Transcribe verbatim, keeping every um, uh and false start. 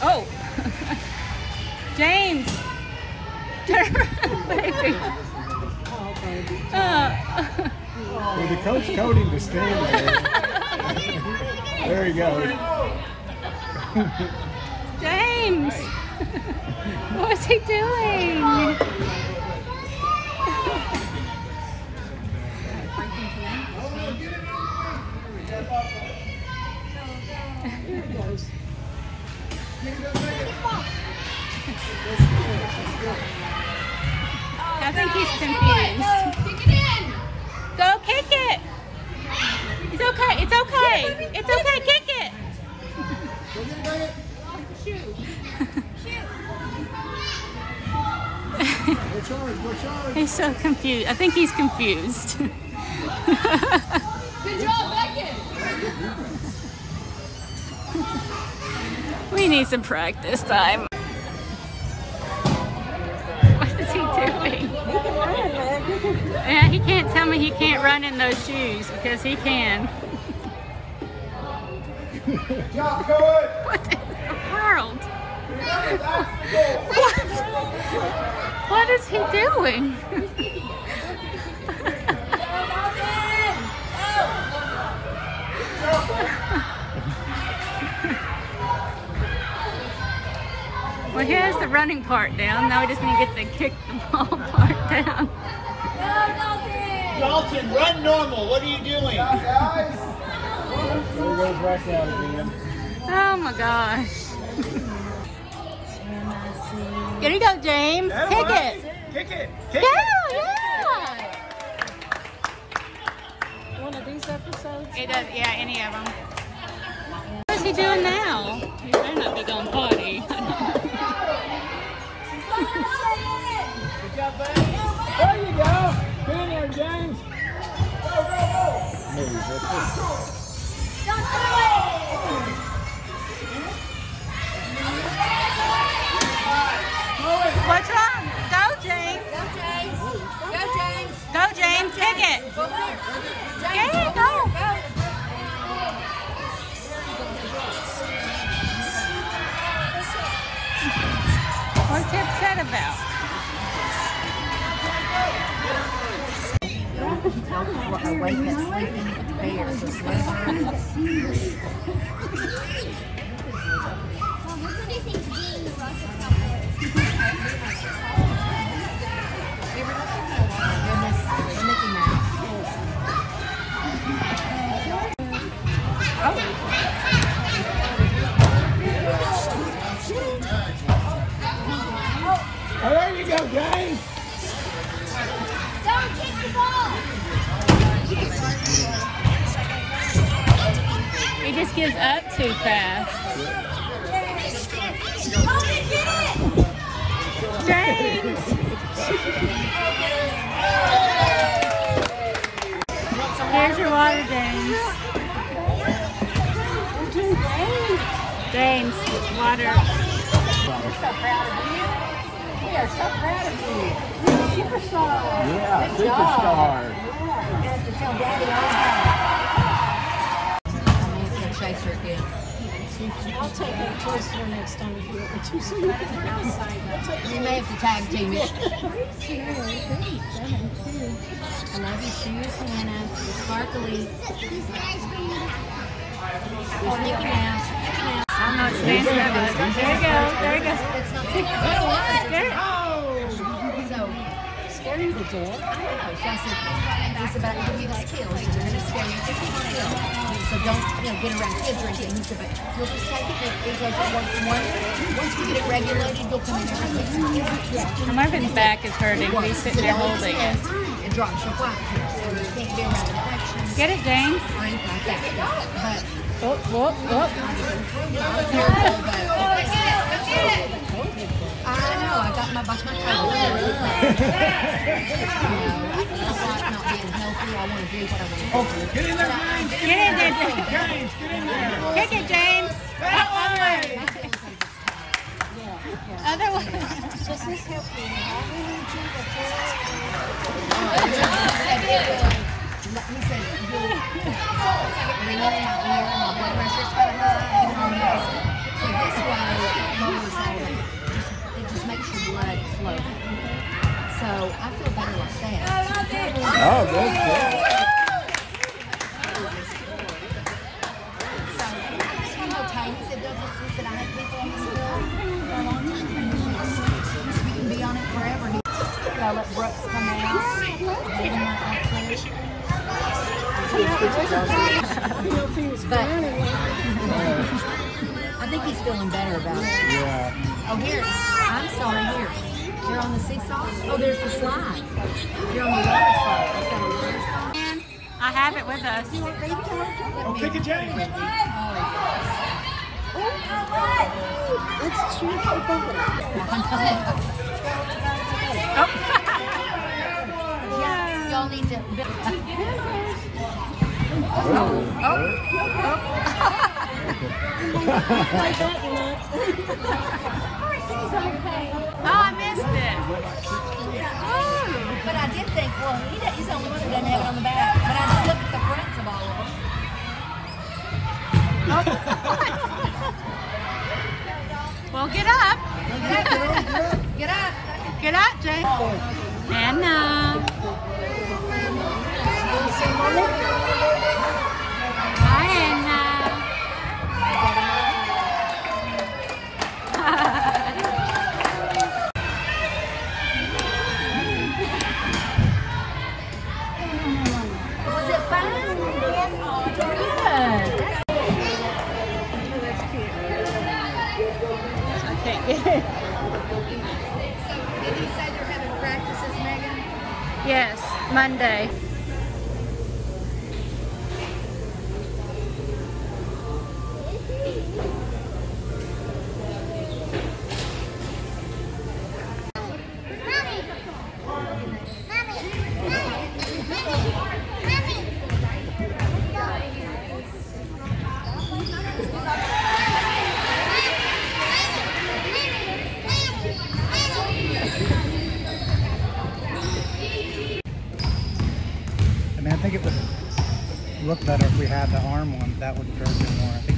Oh, James, turn around, baby. Uh. Well, the coach told him to stand there. There he goes. James, what was he doing? I think he's confused. Kick it in. Go kick it. It's okay. It's okay. It's okay. Kick it. Shoot. Shoot. He's so confused. I think he's confused. Good job, Beckett. We need some practice time. Yeah, he can't tell me he can't run in those shoes because he can. What in the world? What? What is he doing? Well, he has the running part down. Now we just need to get the kick the ball part down. Dalton, run normal. What are you doing? Oh my gosh. Here you go, James. Kick it. Kick it. Kick it. Yeah, yeah. One of these episodes? It does, yeah, any of them. What is he doing now? He better not be going potty. There you go. Get in there, James. Go, go, go. Move. Don't go away. What's wrong? Go, James. Go, James. Go, James. Go, James. Kick it. Yeah, go. What's he upset about? Awake and sleeping at the bear just lay down and see her. Oh, there you go, guys. Don't kick the ball. He just gives up too fast. James! Here's your water, James. James, water. We're so proud of you. We are so proud of you. You're a superstar. Yeah, superstar. Tell Daddy I need to chase her again. I'll take that closer next time if you ever do something outside. You may have to tag team it. I love your shoes, Hannah. They're sparkly. There's Nicky Mouse. I'm not standing there. There you go. There you go. There you go. Scare you to death? I don't know. So I said, he's about to give you the skills. You're going to scare you to keep skills. So don't, you know, get around kids or anything. He said, but you'll just take it because it works once. Once you get it regulated, you'll come in every six months. Yeah. Marvin's back is hurting. He's sitting there holding it. It drops your block. So you can't be around infections. Get it, James. I ain't got that. But, oh, whoop, whoop. I was terrible about it. I know, I got my bucket covered really fast. I just like not being healthy. I want to do what I want to do. Oh, get in there, James! Get, get in there, James! Get in there! Kick it, James! That way! Other way! Does this help you? I really need you to pull it. Good job! That did. He said, you're ringing out here, my blood pressure's going high, and all this. So this way, Mama's like, blood flow. So I feel better like that. Oh, good. So I'm okay. He said, "Does this that I have people on this bill for a long time? We can be on it forever." So I let Brooks come out. But I think he's feeling better about it. Yeah. Oh, here. I'm sorry, here. You're on the seesaw? Oh, there's the slide. You're on the water slide. Is that a water slide? And I have it with us. Oh, pick a James. Oh, let's choose the bubble. Yeah, y'all need to... Oh, oh, oh. Okay. Oh, I missed it. Oh. But I did think, well, he he's the only one that doesn't have it on the back. But I just looked at the fronts of all of them. Oh. Well, get up. Get up, girl. Get up. Get up, Jay. Hannah. Hi, Hannah. So did you say they're having practices, Megan? Yes, Monday. I think it would look better if we had the arm one. That would encourage it more. I think